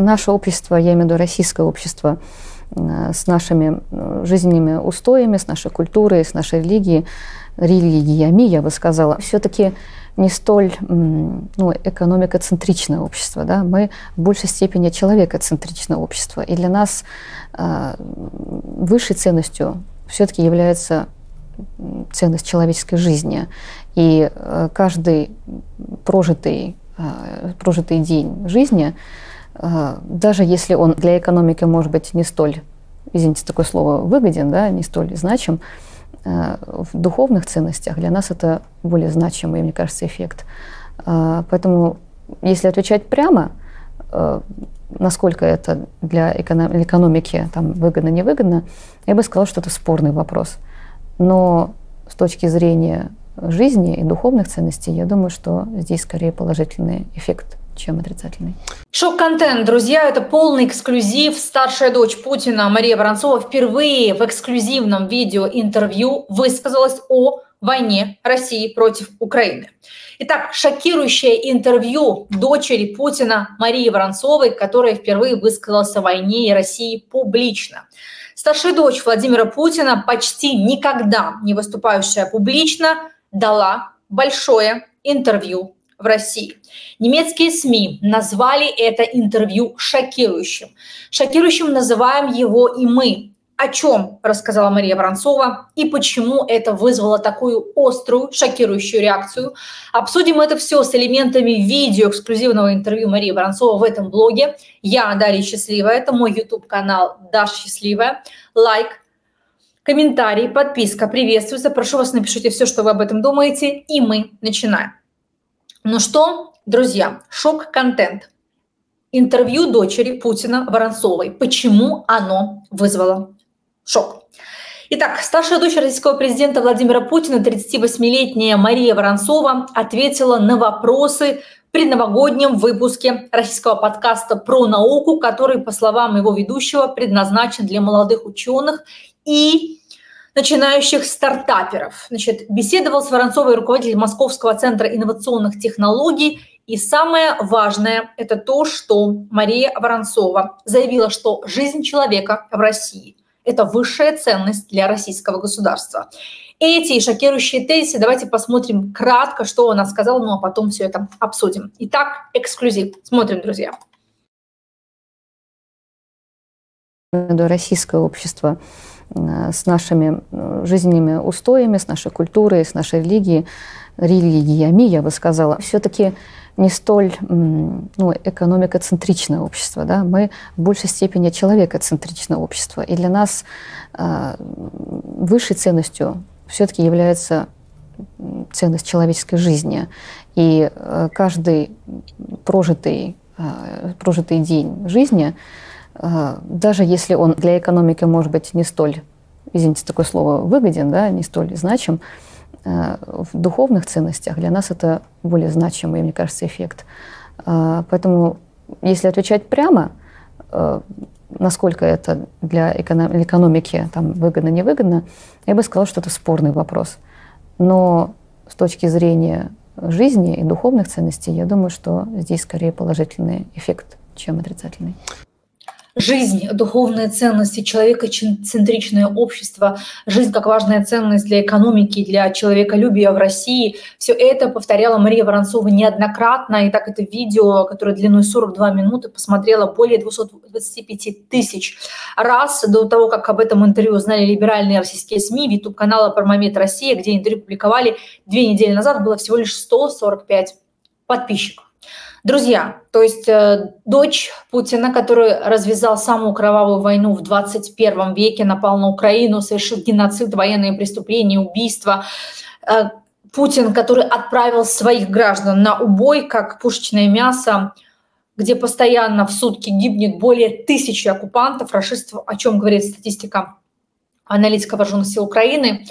Наше общество, я имею в виду российское общество, с нашими жизненными устоями, с нашей культурой, с нашей религиями, я бы сказала, все-таки не столь экономикоцентричное общество. Да? Мы в большей степени человекоцентричное общество. И для нас высшей ценностью все-таки является ценность человеческой жизни. И каждый прожитый день жизни, даже если он для экономики, может быть, не столь, извините, такое слово, выгоден, да, не столь значим, в духовных ценностях для нас это более значимый, мне кажется, эффект. Поэтому, если отвечать прямо, насколько это для экономики там, выгодно, невыгодно, я бы сказала, что это спорный вопрос. Но с точки зрения жизни и духовных ценностей, я думаю, что здесь скорее положительный эффект, чем отрицательный. Шок-контент, друзья, это полный эксклюзив. Старшая дочь Путина Мария Воронцова впервые в эксклюзивном видеоинтервью высказалась о войне России против Украины. Итак, шокирующее интервью дочери Путина Марии Воронцовой, которая впервые высказалась о войне и России публично. Старшая дочь Владимира Путина, почти никогда не выступающая публично, дала большое интервью в России. Немецкие СМИ назвали это интервью шокирующим. Шокирующим называем его и мы. О чем рассказала Мария Воронцова и почему это вызвало такую острую, шокирующую реакцию. Обсудим это все с элементами видео эксклюзивного интервью Марии Воронцовой в этом блоге. Я Дарья Счастливая, это мой YouTube-канал Даша Счастливая. Лайк, комментарий, подписка приветствуется. Прошу вас, напишите все, что вы об этом думаете, и мы начинаем. Ну что, друзья, шок-контент. Интервью дочери Путина Воронцовой. Почему оно вызвало шок? Итак, старшая дочь российского президента Владимира Путина, 38-летняя Мария Воронцова, ответила на вопросы в предновогоднем выпуске российского подкаста про науку, который, по словам его ведущего, предназначен для молодых ученых и начинающих стартаперов. Значит, беседовал с Воронцовой руководитель Московского центра инновационных технологий. И самое важное – это то, что Мария Воронцова заявила, что жизнь человека в России – это высшая ценность для российского государства. Эти шокирующие тезисы давайте посмотрим кратко, что она сказала, ну а потом все это обсудим. Итак, эксклюзив. Смотрим, друзья. Российское общество с нашими жизненными устоями, с нашей культурой, с нашей религиями, я бы сказала, все-таки не столь экономикоцентричное общество. Да? Мы в большей степени человекоцентричное общество. И для нас высшей ценностью все-таки является ценность человеческой жизни. И каждый прожитый день жизни, даже если он для экономики, может быть, не столь, извините, такое слово, выгоден, да, не столь значим, в духовных ценностях для нас это более значимый, мне кажется, эффект. Поэтому, если отвечать прямо, насколько это для экономики там, выгодно, невыгодно, я бы сказала, что это спорный вопрос. Но с точки зрения жизни и духовных ценностей, я думаю, что здесь скорее положительный эффект, чем отрицательный. Жизнь, духовные ценности, человекоцентричное общество, жизнь как важная ценность для экономики, для человеколюбия в России. Все это повторяла Мария Воронцова неоднократно. И так это видео, которое длиной 42 минуты, посмотрело более 225 тысяч раз. До того, как об этом интервью узнали либеральные российские СМИ, YouTube-канала «Пармамед Россия», где интервью публиковали 2 недели назад, было всего лишь 145 подписчиков. Друзья, то есть дочь Путина, который развязал самую кровавую войну в 21 веке, напал на Украину, совершил геноцид, военные преступления, убийства. Путин, который отправил своих граждан на убой, как пушечное мясо, где постоянно в сутки гибнет более 1000 оккупантов, рашистов, о чем говорит статистика аналитика вооруженных сил Украины.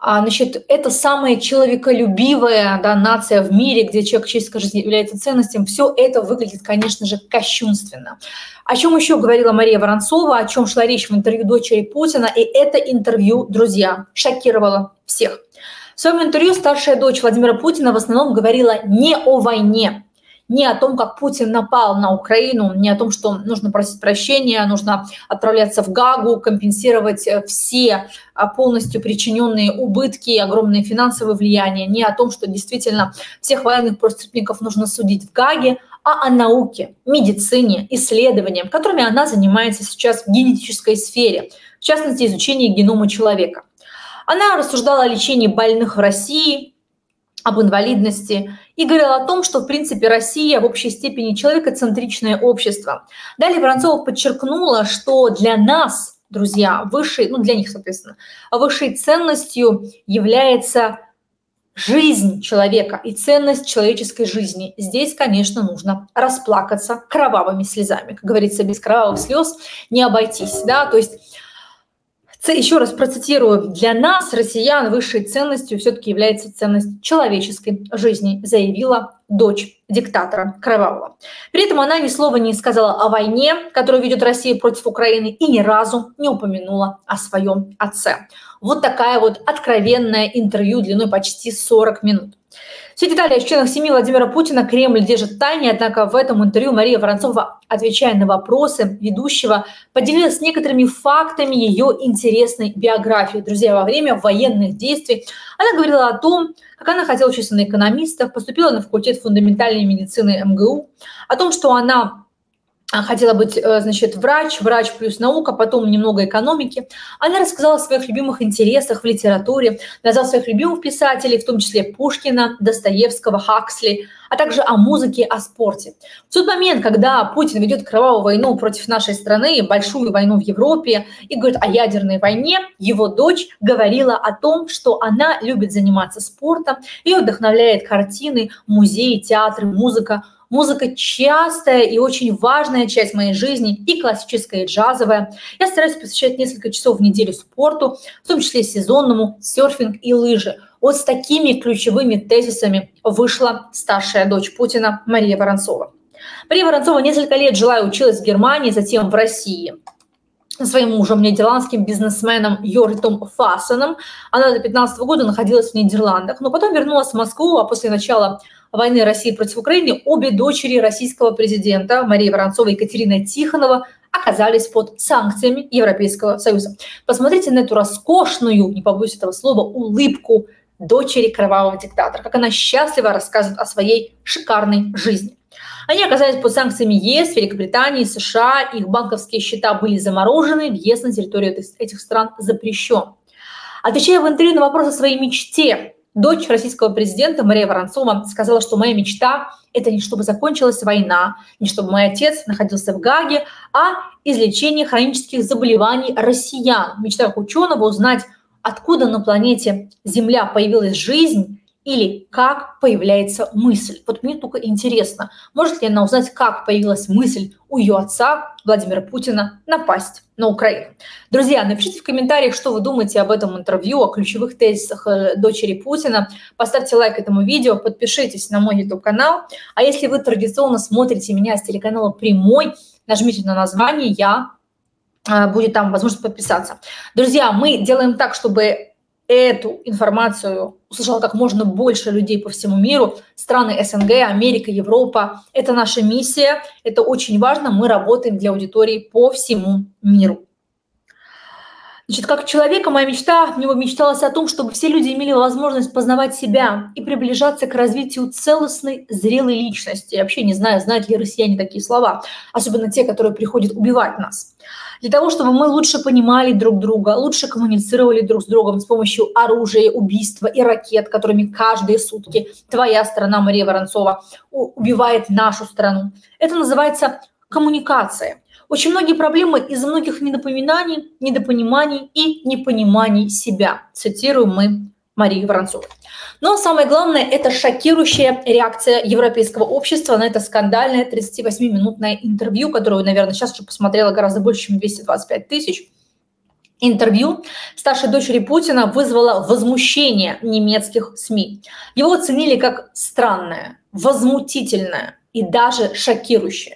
Значит, это самая человеколюбивая нация в мире, где человеческая жизнь является ценностью. Все это выглядит, конечно же, кощунственно. О чем еще говорила Мария Воронцова, о чем шла речь в интервью дочери Путина. И это интервью, друзья, шокировало всех. В своем интервью старшая дочь Владимира Путина в основном говорила не о войне, не о том, как Путин напал на Украину, не о том, что нужно просить прощения, нужно отправляться в Гаагу, компенсировать все полностью причиненные убытки, огромные финансовые влияния, не о том, что действительно всех военных преступников нужно судить в Гааге, а о науке, медицине, исследованиям, которыми она занимается сейчас в генетической сфере, в частности, изучение генома человека. Она рассуждала о лечении больных в России, об инвалидности и говорила о том, что, в принципе, Россия в общей степени человекоцентричное общество. Далее Воронцова подчеркнула, что для нас, друзья, для них, соответственно, высшей ценностью является жизнь человека и ценность человеческой жизни. Здесь, конечно, нужно расплакаться кровавыми слезами. Как говорится, без кровавых слез не обойтись. Да? То есть, еще раз процитирую, для нас, россиян, высшей ценностью все-таки является ценность человеческой жизни, заявила дочь диктатора кровавого. При этом она ни слова не сказала о войне, которую ведет Россия против Украины, и ни разу не упомянула о своем отце. Вот такая вот откровенное интервью длиной почти 40 минут. Все детали о членах семьи Владимира Путина Кремль держит в тайне, однако в этом интервью Мария Воронцова, отвечая на вопросы ведущего, поделилась некоторыми фактами ее интересной биографии. Друзья, во время военных действий она говорила о том, как она хотела учиться на экономистов, поступила на факультет фундаментальной медицины МГУ, о том, что она хотела быть, значит, врач плюс наука, потом немного экономики. Она рассказала о своих любимых интересах в литературе, назвала своих любимых писателей, в том числе Пушкина, Достоевского, Хаксли, а также о музыке, о спорте. В тот момент, когда Путин ведет кровавую войну против нашей страны, большую войну в Европе, и говорит о ядерной войне, его дочь говорила о том, что она любит заниматься спортом, ее вдохновляет картины, музеи, театры, музыка. Музыка – частая и очень важная часть моей жизни, и классическая, и джазовая. Я стараюсь посвящать несколько часов в неделю спорту, в том числе сезонному, серфинг и лыжи. Вот с такими ключевыми тезисами вышла старшая дочь Путина Мария Воронцова. Мария Воронцова несколько лет жила и училась в Германии, затем в России. Своим мужем, нидерландским бизнесменом Йортом Фассеном. Она до 15 года находилась в Нидерландах, но потом вернулась в Москву, а после начала войны России против Украины обе дочери российского президента Мария Воронцова и Екатерина Тихонова оказались под санкциями Европейского Союза. Посмотрите на эту роскошную, не побоюсь этого слова, улыбку дочери кровавого диктатора, как она счастливо рассказывает о своей шикарной жизни. Они оказались под санкциями ЕС, Великобритании, США, их банковские счета были заморожены, въезд на территорию этих стран запрещен. Отвечая в интервью на вопрос о своей мечте, дочь российского президента Мария Воронцова сказала, что моя мечта – это не чтобы закончилась война, не чтобы мой отец находился в Гааге, а излечение хронических заболеваний россиян. В мечтах ученого узнать, откуда на планете Земля появилась жизнь, или как появляется мысль. Вот мне только интересно, может ли она узнать, как появилась мысль у ее отца Владимира Путина напасть на Украину. Друзья, напишите в комментариях, что вы думаете об этом интервью, о ключевых тезисах дочери Путина. Поставьте лайк этому видео, подпишитесь на мой YouTube-канал. А если вы традиционно смотрите меня с телеканала «Прямой», нажмите на название, будет там возможность подписаться. Друзья, мы делаем так, чтобы эту информацию услышало как можно больше людей по всему миру. Страны СНГ, Америка, Европа. Это наша миссия, это очень важно. Мы работаем для аудитории по всему миру. Значит, как человека моя мечта, мне бы мечталось о том, чтобы все люди имели возможность познавать себя и приближаться к развитию целостной, зрелой личности. Я вообще не знаю, знают ли россияне такие слова, особенно те, которые приходят убивать нас. Для того, чтобы мы лучше понимали друг друга, лучше коммуницировали друг с другом с помощью оружия, убийства и ракет, которыми каждые сутки твоя страна, Мария Воронцова, убивает нашу страну. Это называется коммуникация. Очень многие проблемы из-за многих недопоминаний, недопониманий и непониманий себя. Цитируем мы Марию Воронцову. Но самое главное – это шокирующая реакция европейского общества на это скандальное 38-минутное интервью, которое, наверное, сейчас уже посмотрело гораздо больше, чем 225 тысяч. Интервью старшей дочери Путина вызвало возмущение немецких СМИ. Его оценили как странное, возмутительное и даже шокирующее.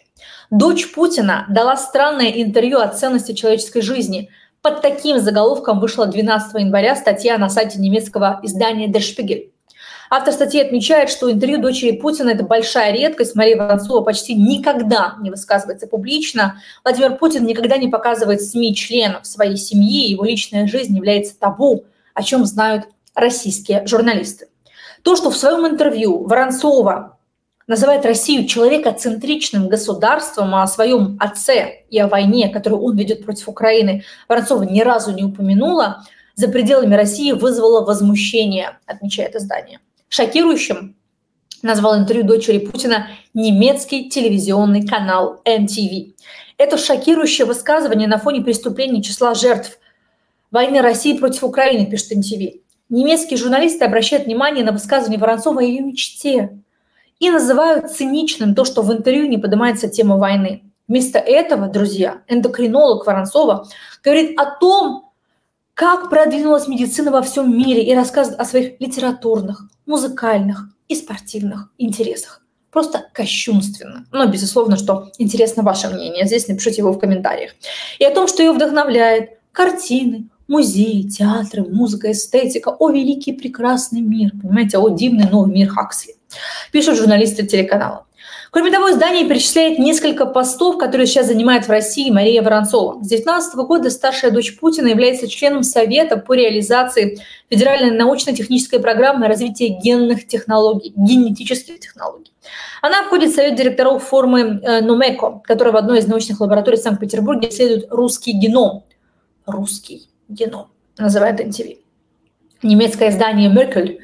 Дочь Путина дала странное интервью о ценности человеческой жизни. Под таким заголовком вышла 12 января статья на сайте немецкого издания Der Spiegel. Автор статьи отмечает, что интервью дочери Путина – это большая редкость. Мария Воронцова почти никогда не высказывается публично. Владимир Путин никогда не показывает СМИ членов своей семьи. Его личная жизнь является табу, о чем знают российские журналисты. То, что в своем интервью Воронцова называет Россию человекоцентричным государством, а о своем отце и о войне, которую он ведет против Украины, Воронцова ни разу не упомянула, за пределами России вызвало возмущение, отмечает издание. Шокирующим назвал интервью дочери Путина немецкий телевизионный канал НТВ. Это шокирующее высказывание на фоне преступлений числа жертв войны России против Украины, пишет НТВ. Немецкие журналисты обращают внимание на высказывание Воронцова о ее мечте и называют циничным то, что в интервью не поднимается тема войны. Вместо этого, друзья, эндокринолог Воронцова говорит о том, как продвинулась медицина во всем мире, и рассказывает о своих литературных, музыкальных и спортивных интересах. Просто кощунственно. Но, безусловно, что интересно ваше мнение. Здесь напишите его в комментариях. И о том, что ее вдохновляет картины, музеи, театры, музыка, эстетика. О, великий прекрасный мир. Понимаете, о, дивный новый мир Хаксли. Пишут журналисты телеканала. Кроме того, издание перечисляет несколько постов, которые сейчас занимает в России Мария Воронцова. С 2019 года старшая дочь Путина является членом Совета по реализации Федеральной научно-технической программы развития генных технологий, генетических технологий. Она входит в совет директоров форумы Номеко, которая в одной из научных лабораторий в Санкт-Петербурге исследует русский геном. Русский геном, называет НТВ. Немецкое издание «Меркель»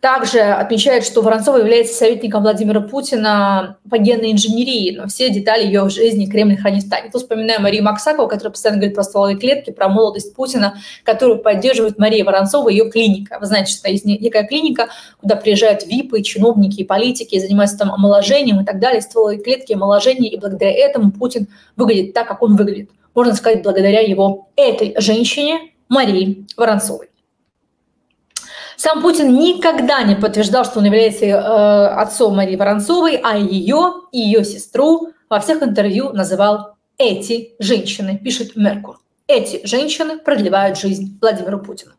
также отмечает, что Воронцова является советником Владимира Путина по генной инженерии, но все детали ее жизни Кремль хранит в тайне. Тут вспоминаю Марию Максакову, которая постоянно говорит про стволовые клетки, про молодость Путина, которую поддерживает Мария Воронцова и ее клиника. Вы знаете, что есть некая клиника, куда приезжают випы, чиновники и политики, и занимаются там омоложением и так далее, стволовые клетки, омоложение, и благодаря этому Путин выглядит так, как он выглядит. Можно сказать, благодаря его этой женщине Марии Воронцовой. Сам Путин никогда не подтверждал, что он является отцом Марии Воронцовой, а ее и ее сестру во всех интервью называл «эти женщины», пишет Меркур. Эти женщины продлевают жизнь Владимиру Путину.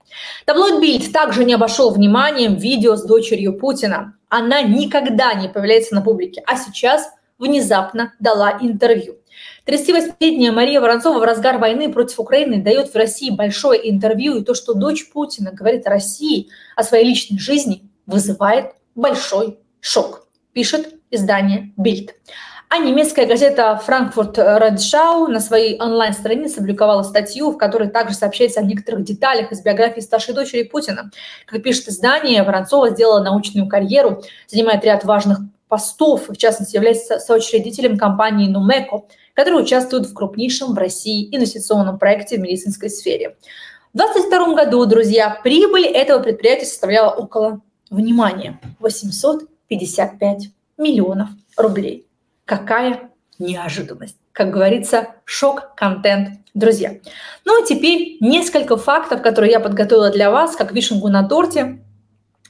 Таблоид Bild также не обошел вниманием видео с дочерью Путина. Она никогда не появляется на публике, а сейчас внезапно дала интервью. 38-летняя Мария Воронцова в разгар войны против Украины дает в России большое интервью, и то, что дочь Путина говорит о России, о своей личной жизни, вызывает большой шок, пишет издание Bild. А немецкая газета Frankfurter Rundschau на своей онлайн-странице опубликовала статью, в которой также сообщается о некоторых деталях из биографии старшей дочери Путина. Как пишет издание, Воронцова сделала научную карьеру, занимает ряд важных постов, в частности, является соучредителем компании «Номеко», который участвует в крупнейшем в России инвестиционном проекте в медицинской сфере. В 2022 году, друзья, прибыль этого предприятия составляла около, внимания, 855 миллионов рублей. Какая неожиданность! Как говорится, шок-контент, друзья. Ну а теперь несколько фактов, которые я подготовила для вас, как вишенку на торте,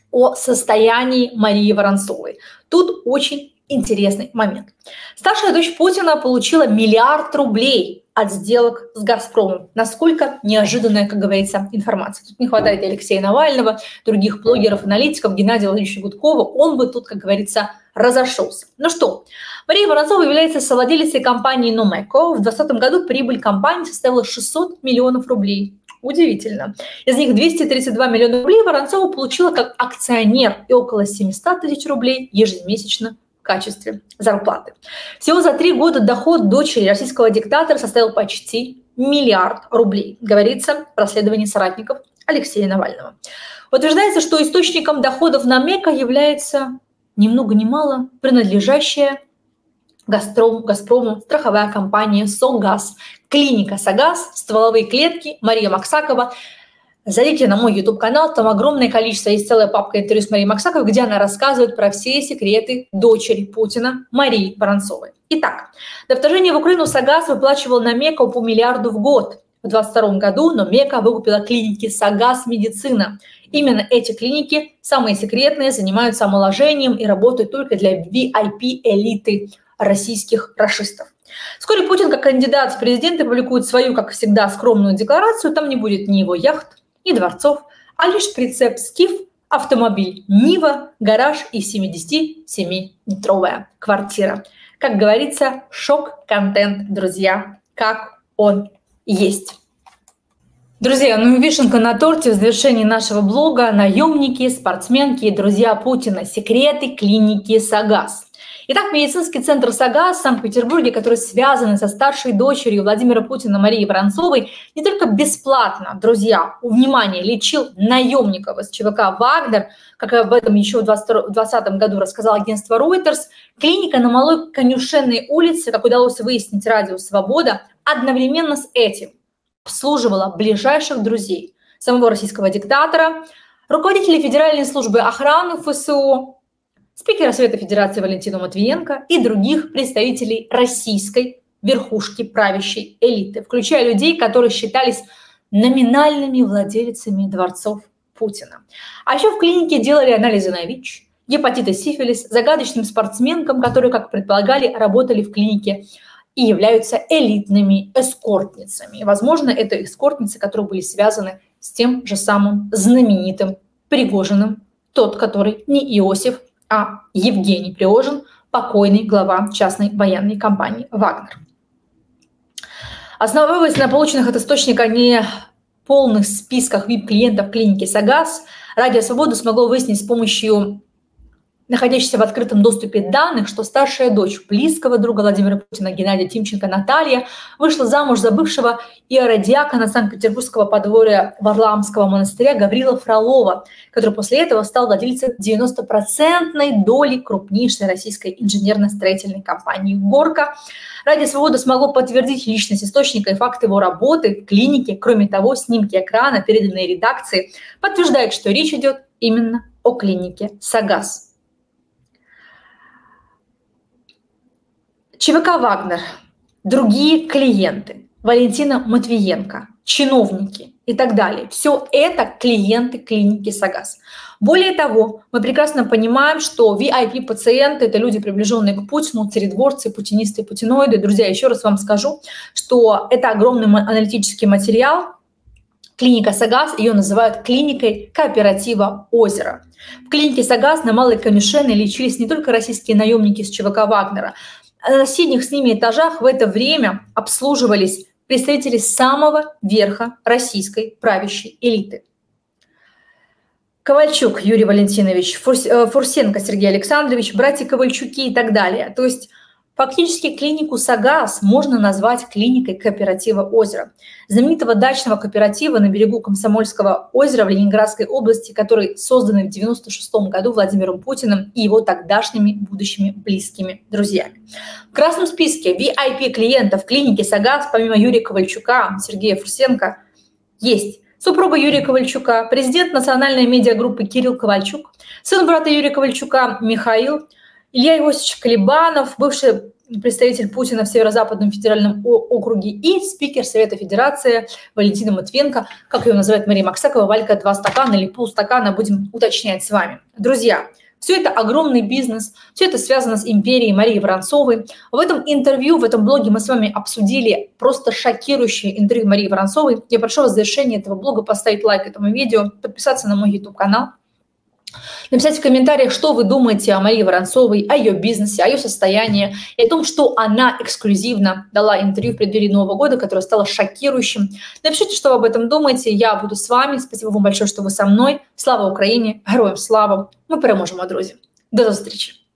о состоянии Марии Воронцовой. Тут очень интересный момент. Старшая дочь Путина получила 1 миллиард рублей от сделок с «Газпромом». Насколько неожиданная, как говорится, информация. Тут не хватает Алексея Навального, других блогеров, аналитиков, Геннадия Владимировича Гудкова. Он бы тут, как говорится, разошелся. Ну что, Мария Воронцова является совладелицей компании «Номеко». В 2020 году прибыль компании составила 600 миллионов рублей. Удивительно. Из них 232 миллиона рублей Воронцова получила как акционер и около 700 тысяч рублей ежемесячно в качестве зарплаты. Всего за 3 года доход дочери российского диктатора составил почти 1 миллиард рублей, говорится в расследовании соратников Алексея Навального. Утверждается, что источником доходов «Номеко» является ни много ни мало принадлежащая «Газпрому» страховая компания «Солгаз», клиника «Солгаз», стволовые клетки, Мария Максакова. Зайдите на мой YouTube-канал, там огромное количество, есть целая папка интервью с Марией Максаковой, где она рассказывает про все секреты дочери Путина Марии Воронцовой. Итак, до вторжения в Украину «Солгаз» выплачивал «Номеко» по 1 миллиард в год. В 2022 году «Номеко» выкупила клиники «Солгаз Медицина». Именно эти клиники, самые секретные, занимаются омоложением и работают только для VIP-элиты российских рашистов. Вскоре Путин, как кандидат в президенты, публикует свою, как всегда, скромную декларацию. Там не будет ни его яхт, ни дворцов, а лишь прицеп «Скиф» автомобиль «Нива», гараж и 77-метровая квартира. Как говорится, шок-контент, друзья, как он есть. Друзья, ну и вишенка на торте в завершении нашего блога: наемники, спортсменки и друзья Путина. Секреты клиники Солгаз. Итак, медицинский центр «Солгаз» в Санкт-Петербурге, который связан со старшей дочерью Владимира Путина Марии Воронцовой, не только бесплатно, друзья, внимание, лечил наемников из ЧВК «Вагнер», как об этом еще в 2020 году рассказало агентство Reuters, клиника на Малой Конюшенной улице, как удалось выяснить радио «Свобода», одновременно с этим обслуживала ближайших друзей самого российского диктатора, руководителей Федеральной службы охраны ФСО, спикера Совета Федерации Валентину Матвиенко и других представителей российской верхушки правящей элиты, включая людей, которые считались номинальными владельцами дворцов Путина. А еще в клинике делали анализы на ВИЧ, гепатит и сифилис загадочным спортсменкам, которые, как предполагали, работали в клинике и являются элитными эскортницами. И, возможно, это эскортницы, которые были связаны с тем же самым знаменитым Пригожиным, тот, который не Иосиф, а Евгений Пригожин, покойный глава частной военной компании «Вагнер». Основываясь на полученных от источника неполных списках VIP-клиентов клиники «Солгаз», «Радио Свобода» смогло выяснить с помощью находящихся в открытом доступе данных, что старшая дочь близкого друга Владимира Путина Геннадия Тимченко Наталья вышла замуж за бывшего иеродиакона Санкт-Петербургского подворья Варламского монастыря Гаврила Фролова, который после этого стал владельцем 90% доли крупнейшей российской инженерно-строительной компании «Горка». «Радио Свобода» смогло подтвердить личность источника и факт его работы в клинике. Кроме того, снимки экрана, переданные редакции, подтверждают, что речь идет именно о клинике «Солгаз». ЧВК «Вагнер», другие клиенты, Валентина Матвиенко, чиновники и так далее. Все это клиенты клиники «Солгаз». Более того, мы прекрасно понимаем, что VIP-пациенты – это люди, приближенные к Путину, царедворцы, путинисты, путиноиды. Друзья, еще раз вам скажу, что это огромный аналитический материал. Клиника «Солгаз», ее называют клиникой кооператива «Озеро». В клинике «Солгаз» на Малой Конюшенной лечились не только российские наемники из ЧВК «Вагнера», на соседних с ними этажах в это время обслуживались представители самого верха российской правящей элиты. Ковальчук Юрий Валентинович, Фурсенко Сергей Александрович, братья Ковальчуки и так далее. То есть фактически клинику «Солгаз» можно назвать клиникой кооператива «Озеро», знаменитого дачного кооператива на берегу Комсомольского озера в Ленинградской области, который создан в 1996 году Владимиром Путиным и его тогдашними будущими близкими друзьями. В красном списке VIP-клиентов клиники «Солгаз» помимо Юрия Ковальчука, Сергея Фурсенко, есть супруга Юрия Ковальчука, президент национальной медиагруппы Кирилл Ковальчук, сын брата Юрия Ковальчука Михаил, Илья Иосифович Калибанов, бывший представитель Путина в Северо-Западном федеральном округе и спикер Совета Федерации Валентина Матвиенко, как ее называют Мария Максакова, Валька, 2 стакана или полстакана, будем уточнять с вами. Друзья, все это огромный бизнес, все это связано с империей Марии Воронцовой. В этом интервью, в этом блоге мы с вами обсудили просто шокирующее интервью Марии Воронцовой. Я прошу вас в завершении этого блога поставить лайк этому видео, подписаться на мой YouTube-канал, написать в комментариях, что вы думаете о Марии Воронцовой, о ее бизнесе, о ее состоянии и о том, что она эксклюзивно дала интервью в преддверии Нового года, которое стало шокирующим. Напишите, что вы об этом думаете. Я буду с вами. Спасибо вам большое, что вы со мной. Слава Украине! Героям слава! Ми переможемо, друзі! До встречи!